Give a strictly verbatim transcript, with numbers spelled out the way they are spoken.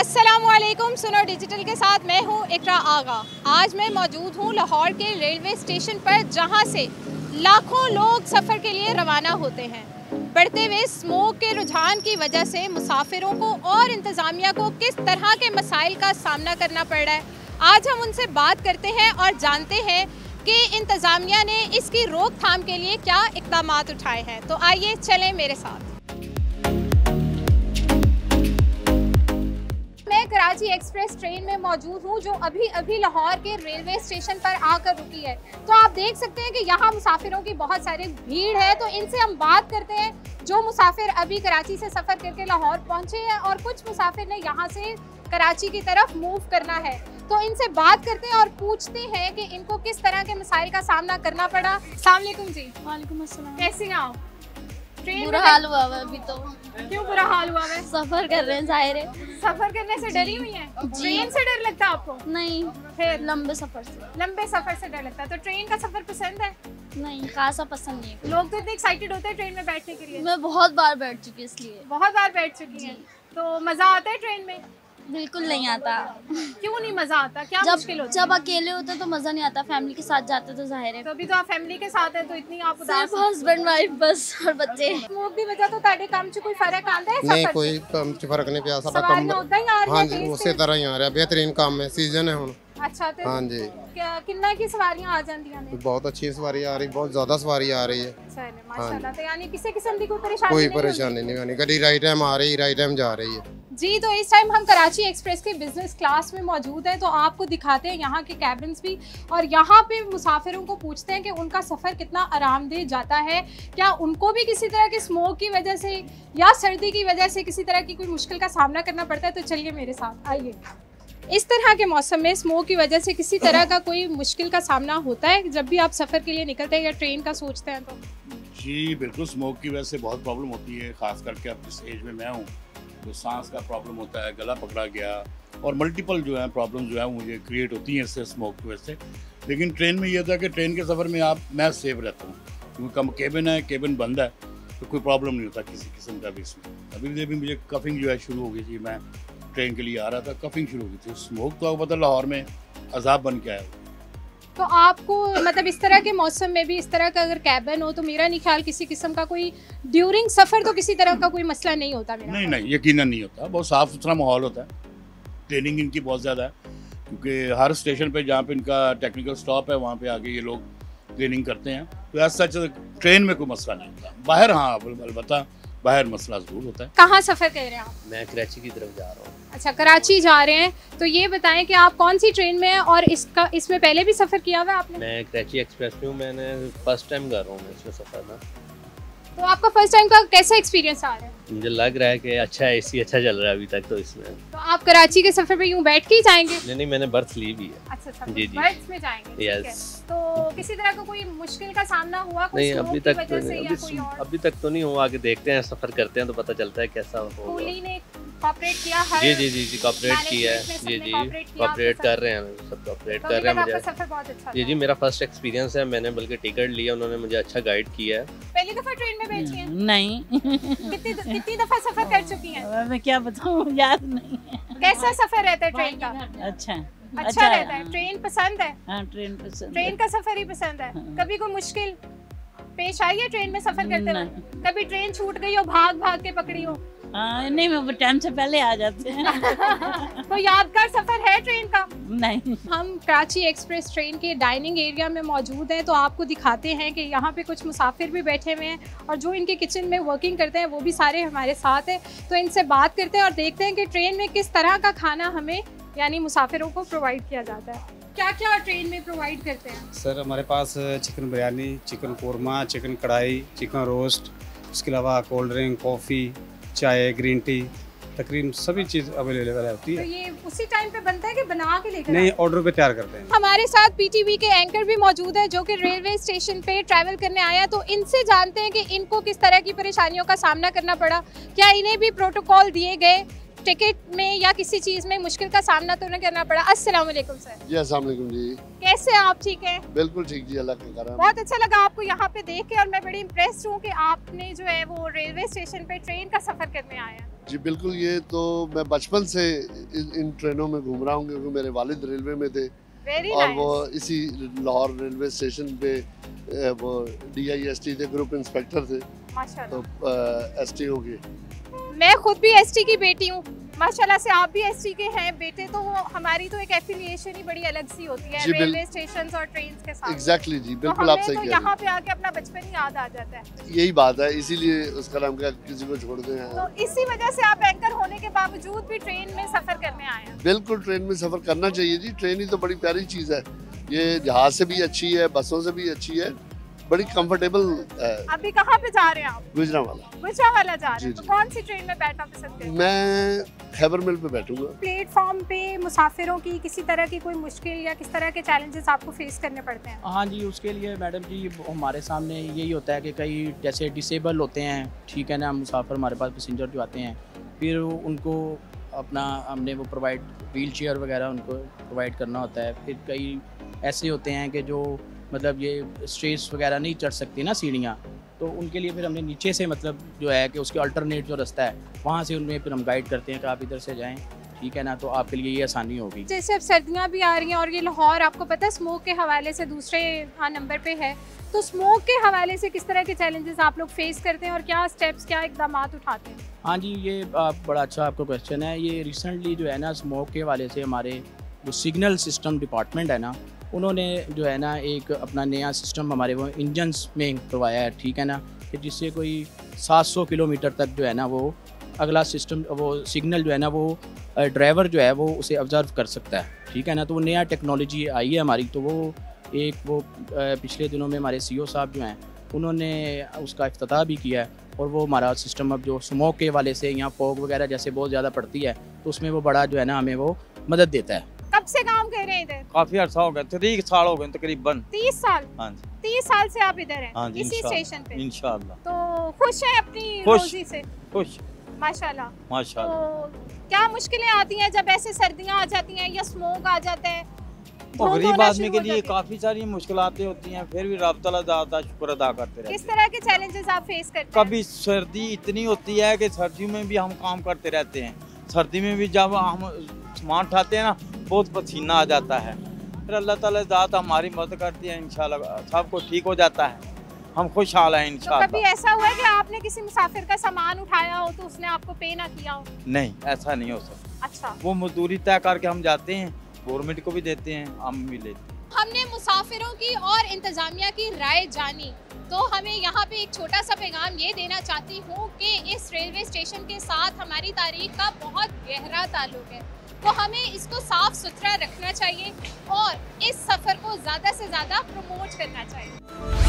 अस्सलामुअलैकुम, सुनो डिजिटल के साथ मैं हूँ इकरा आगा। आज मैं मौजूद हूँ लाहौर के रेलवे स्टेशन पर, जहाँ से लाखों लोग सफ़र के लिए रवाना होते हैं। बढ़ते हुए स्मोक के रुझान की वजह से मुसाफिरों को और इंतज़ामिया को किस तरह के मसाइल का सामना करना पड़ रहा है, आज हम उनसे बात करते हैं और जानते हैं कि इंतज़ामिया ने इसकी रोकथाम के लिए क्या इक़दाम उठाए हैं। तो आइए चलें मेरे साथ। कराची एक्सप्रेस ट्रेन में मौजूद हूँ जो अभी अभी लाहौर के रेलवे स्टेशन पर आकर रुकी है। तो आप देख सकते हैं कि यहाँ मुसाफिरों की बहुत सारी भीड़ है। तो इनसे हम बात करते हैं जो मुसाफिर अभी कराची से सफ़र करके लाहौर पहुँचे हैं और कुछ मुसाफिर ने यहाँ से कराची की तरफ मूव करना है। तो इनसे बात करते हैं और पूछते हैं कि इनको किस तरह के मसाइल का सामना करना पड़ा। अस्सलाम वालेकुम जी। वालेकुम अस्सलाम। कैसी हैं आप? बुरा हाल हुआ है अभी तो। क्यों बुरा हाल हुआ है? सफर कर रहे हैं, जाहिर है। सफर करने से डरी हुई है? ट्रेन से डर लगता है आपको? नहीं, फिर लंबे सफर से। लंबे सफर से डर लगता है। तो ट्रेन का सफर पसंद है? नहीं, खासा पसंद नहीं है। लोग तो इतने एक्साइटेड होते हैं ट्रेन में बैठने के लिए। मैं बहुत बार बैठ चुकी, इसलिए बहुत बार बैठ चुकी है। तो मजा आता है ट्रेन में? बिल्कुल नहीं आता। क्यों नहीं मजा आता? क्या जब, मुश्किल होता? जब अकेले होते तो मजा नहीं आता, फैमिली के साथ जाते तो जाहिर है। तो अभी तो आप फैमिली के साथ है, तो इतनी आप उदास? हस्बैंड वाइफ बस और बच्चे। स्मोक दी वजह तो ताड़े काम च कोई फर्क आता है? नहीं, कोई काम च फर्क नहीं पिया। सारा काम हां जी उसी तरह ही आ रहा है। बेहतरीन काम है, सीजन है हुन। अच्छा, तो हां जी कितना की सवारियां आ जांदियां ने? बहुत अच्छी सवारी आ रही, बहुत ज्यादा सवारी आ रही है। चलो माशाल्लाह। तो यानी किसी किस्म की कोई परेशानी नहीं? कोई परेशानी नहीं होनी, गाड़ी राइट टाइम आ रही, राइट टाइम जा रही है जी। तो इस टाइम हम कराची एक्सप्रेस के बिज़नेस क्लास में मौजूद हैं, तो आपको दिखाते हैं यहाँ के कैबिन्स भी और यहाँ पे मुसाफिरों को पूछते हैं कि उनका सफ़र कितना आरामदेह जाता है, क्या उनको भी किसी तरह के स्मोक की वजह से या सर्दी की वजह से किसी तरह की कोई मुश्किल का सामना करना पड़ता है। तो चलिए मेरे साथ आइए। इस तरह के मौसम में स्मोक की वजह से किसी तरह का कोई मुश्किल का सामना होता है जब भी आप सफ़र के लिए निकलते हैं या ट्रेन का सोचते हैं? तो जी बिल्कुल, स्मोक की वजह से बहुत प्रॉब्लम होती है। ख़ास करके अब जिस एज में मैं हूँ तो सांस का प्रॉब्लम होता है, गला पकड़ा गया और मल्टीपल जो है प्रॉब्लम जो है मुझे क्रिएट होती हैं इससे, स्मोक की वजह से। लेकिन ट्रेन में यह था कि ट्रेन के सफ़र में आप मैं सेफ रहता हूँ क्योंकि कम केबिन है, केबिन बंद है, तो कोई प्रॉब्लम नहीं होता किसी किस्म का भी इसमें। अभी भी मुझे कफिंग जो है शुरू हो गई थी, मैं ट्रेन के लिए आ रहा था, कफिंग शुरू हो गई थी। स्मोक तो आपको पता लाहौर में अजाब बन के आया। तो आपको मतलब इस तरह के मौसम में भी इस तरह का अगर कैबिन हो तो मेरा नहीं ख्याल किसी किस्म का कोई ड्यूरिंग सफ़र तो किसी तरह का कोई मसला नहीं होता? मेरा नहीं नहीं यकीनन नहीं होता। बहुत साफ़ सुथरा माहौल होता है। ट्रेनिंग इनकी बहुत ज़्यादा है क्योंकि हर स्टेशन पे जहाँ पे इनका टेक्निकल स्टॉप है वहाँ पे आके ये लोग ट्रेनिंग करते हैं। तो ऐसा ट्रेन में कोई मसला नहीं होता। बाहर हाँ अलबत्ता बाहर मसला जरूर होता है। कहाँ सफ़र कर रहे हैं आप? मैं कराची की तरफ जा रहा हूँ। अच्छा, कराची जा रहे हैं। तो ये बताएं कि आप कौन सी ट्रेन में हैं और इसका इसमें पहले भी सफ़र किया हुआ आपने? मैं कराची एक्सप्रेस में हूँ, मैंने फर्स्ट टाइम कर रहा हूँ मैं इसमें सफ़र ना। तो आपका फर्स्ट टाइम का कैसा एक्सपीरियंस आ रहा है? मुझे लग रहा है कि अच्छा है, एसी अच्छा चल रहा है अभी तक तो इसमें। तो आप कराची के सफ़र पे यूँ बैठ के ही जाएंगे? नहीं नहीं, मैंने बर्थ ली भी है। अच्छा अच्छा, जी जी बर्थ में जाएंगे। यस। तो किसी तरह का कोई मुश्किल का सामना हुआ? नहीं अभी तक तो नहीं, अभी तक तो नहीं हुआ। आगे देखते हैं, सफ़र करते हैं तो पता चलता है कैसा हो। कॉपरेट किया है? जी जी जी कॉपरेट किया है। जी जी कॉपरेट कर रहे हैं, सब कॉपरेट कर रहे हैं। मुझे सफर बहुत अच्छा था। जी जी मेरा फर्स्ट एक्सपीरियंस है, मैंने बल्कि टिकट लिया, उन्होंने मुझे अच्छा गाइड किया है। पहली दफा ट्रेन में बैठी हैं? नहीं। कितनी कितनी दफा सफर कर चुकी हैं? मैं क्या बताऊं, याद नहीं है। कैसा सफर रहता है ट्रेन का? अच्छा अच्छा रहता है। ट्रेन पसंद है? ट्रेन पसंद, ट्रेन का सफर ही पसंद है। कभी कोई मुश्किल पेश आई है ट्रेन में सफर करते हुए? कभी ट्रेन छूट गई हो, भाग भाग के पकड़ी हो? आ, नहीं मैं टाइम से पहले आ जाते हैं। तो यादगार सफर है ट्रेन का? नहीं। हम कराची एक्सप्रेस ट्रेन के डाइनिंग एरिया में मौजूद हैं, तो आपको दिखाते हैं कि यहाँ पे कुछ मुसाफिर भी बैठे हुए हैं और जो इनके किचन में वर्किंग करते हैं वो भी सारे हमारे साथ हैं। तो इनसे बात करते हैं और देखते हैं कि ट्रेन में किस तरह का खाना हमें यानी मुसाफिरों को प्रोवाइड किया जाता है। क्या क्या ट्रेन में प्रोवाइड करते हैं? सर हमारे पास chicken biryani, chicken korma, chicken कढ़ाई, चिकन रोस्ट, उसके अलावा कोल्ड ड्रिंक, कॉफ़ी, चाय, ग्रीन टी, तकरीबन सभी चीज़ अवेलेबल होती है। तो ये उसी टाइम पे बनता है कि बना के लेकर? नहीं, ऑर्डर पे तैयार करते हैं। हमारे साथ पीटीवी के एंकर भी मौजूद है जो कि रेलवे स्टेशन पे ट्रैवल करने आया, तो इनसे जानते हैं कि इनको किस तरह की परेशानियों का सामना करना पड़ा, क्या इन्हें भी प्रोटोकॉल दिए गए, टिकट में या किसी चीज़ में मुश्किल का सामना तो नहीं करना पड़ा। अस्सलाम वालेकुम सर। जी अस्सलाम वालेकुम जी। कैसे हैं आप? ठीक हैं? बिल्कुल ठीक जी, अल्लाह के करम। बहुत अच्छा लगा आपको यहाँ पे देख के और मैं बड़ी इम्प्रेस्ड हूँ कि आपने जो है वो रेलवे स्टेशन पे ट्रेन का सफ़र करने आया। जी बिल्कुल, ये तो मैं बचपन से इन, इन ट्रेनों में घूम रहा हूँ क्योंकि मेरे वालिद रेलवे में थे Very और nice. वो इसी लाहौर रेलवे स्टेशन पे वो डी आई एस टी थे, ग्रुप इंस्पेक्टर थे माशाल्लाह, तो एस टी हो गए। मैं खुद भी एस टी की बेटी हूँ माशाल्लाह से, आप भी एस टी के हैं बेटे, तो वो हमारी तो एक एफिलिएशन ही बड़ी अलग सी होती है रेलवे स्टेशंस और ट्रेन्स के साथ। एग्जैक्टली जी बिल्कुल, तो आप सही कह रहे हैं, यहाँ पे आके अपना बचपन ही याद आ जाता है। यही बात है, इसीलिए उसका नाम क्या किसी को छोड़ते हैं, तो इसी वजह से आप एंकर होने के बावजूद भी ट्रेन में सफर करने आए हैं। बिल्कुल, ट्रेन में सफर करना चाहिए जी, ट्रेन ही तो बड़ी प्यारी चीज़ है, ये जहाज से भी अच्छी है, बसों से भी अच्छी है, बड़ी कंफर्टेबल। अभी कहाँ पे जा रहे हैं आप? गुजरावाला। गुजरावाला जा रहे हैं, तो कौन सी ट्रेन में बैठा पसंद करेंगे? मैं खैबर मेल पे बैठूंगा। प्लेटफॉर्म पे मुसाफिरों की किसी तरह की कोई मुश्किल या किस तरह के चैलेंजेस आपको फेस करने पड़ते हैं? हाँ जी, उसके लिए मैडम जी हमारे सामने यही होता है कि कई जैसे डिसेबल होते हैं, ठीक है ना, मुसाफिर हमारे पास पैसेंजर जो आते हैं, फिर उनको अपना हमने वो प्रोवाइड व्हील चेयर वगैरह उनको प्रोवाइड करना होता है। फिर कई ऐसे होते हैं कि जो मतलब ये स्ट्रेस वगैरह नहीं चढ़ सकती ना सीढ़ियाँ, तो उनके लिए फिर हमने नीचे से मतलब जो है कि उसके अल्टरनेट जो रास्ता है वहाँ से उनमें फिर हम गाइड करते हैं कि आप इधर से जाएं, ठीक है ना, तो आपके लिए ये आसानी होगी। जैसे अब सर्दियाँ भी आ रही हैं और ये लाहौर आपको पता है स्मोक के हवाले से दूसरे हाँ नंबर पर है, तो स्मोक के हवाले से किस तरह के चैलेंजेस आप लोग फेस करते हैं और क्या स्टेप्स क्या इकदाम उठाते हैं? हाँ जी, ये बड़ा अच्छा आपका क्वेश्चन है। ये रिसेंटली जो है ना स्मोक के हवाले से हमारे जो सिग्नल सिस्टम डिपार्टमेंट है ना, उन्होंने जो है ना एक अपना नया सिस्टम हमारे वो इंजन्स में करवाया है, ठीक है ना, कि जिससे कोई सात सौ किलोमीटर तक जो है ना वो अगला सिस्टम वो सिग्नल जो है ना वो ड्राइवर जो है वो उसे ऑब्जर्व कर सकता है, ठीक है ना। तो वो नया टेक्नोलॉजी आई है हमारी, तो वो एक वो पिछले दिनों में हमारे सी ओ साहब जो हैं उन्होंने उसका इफ्तिताह भी किया है, और वो हमारा सिस्टम अब जो स्मोक के वाले से यहाँ फॉग वगैरह जैसे बहुत ज़्यादा पड़ती है, तो उसमें वो बड़ा जो है ना हमें वो मदद देता है। कब से काम कर रहे हैं इधर? काफी अर्सा हो गया, तीस साल हो गए तकरीबन। तीस साल? हाँ जी, तीस साल से आप इधर हैं इसी स्टेशन पे? इंशाल्लाह। तो खुश हैं अपनी रोजी से? खुश माशाल्लाह माशाल्लाह। तो क्या मुश्किलें आती हैं जब ऐसे सर्दियाँ आ जाती हैं या स्मोक आ जाता है? तो गरीब आदमी के लिए काफी सारी मुश्किलें होती हैं, फिर भी रब्ता अदा शुक्र अदा करते रहते हैं। किस तरह के चैलेंजेस आप फेस करते हैं? कभी सर्दी इतनी होती है कि सर्दियों में भी हम काम करते रहते हैं, सर्दी में भी जब हम सामान उठाते हैं ना बहुत पसीना आ जाता है, फिर अल्लाह ताला ज़ात हमारी मदद करती है, इंशाल्लाह सब कुछ ठीक हो जाता है, हम खुशहाल हैं इंशाल्लाह। तो कभी ऐसा हुआ है कि आपने किसी मुसाफिर का सामान उठाया हो तो उसने आपको पे ना किया हो? नहीं, ऐसा नहीं हो सकता। अच्छा, वो मजदूरी तय करके हम जाते हैं, गवर्नमेंट को भी देते हैं, हम भी लेते हैं। हमने मुसाफिरों की और इंतजामिया की राय जानी, तो हमें यहाँ पे एक छोटा सा पैगाम ये देना चाहती हूँ कि इस रेलवे स्टेशन के साथ हमारी तारीख का बहुत गहरा ताल्लुक है, तो हमें इसको साफ सुथरा रखना चाहिए और इस सफ़र को ज़्यादा से ज़्यादा प्रमोट करना चाहिए।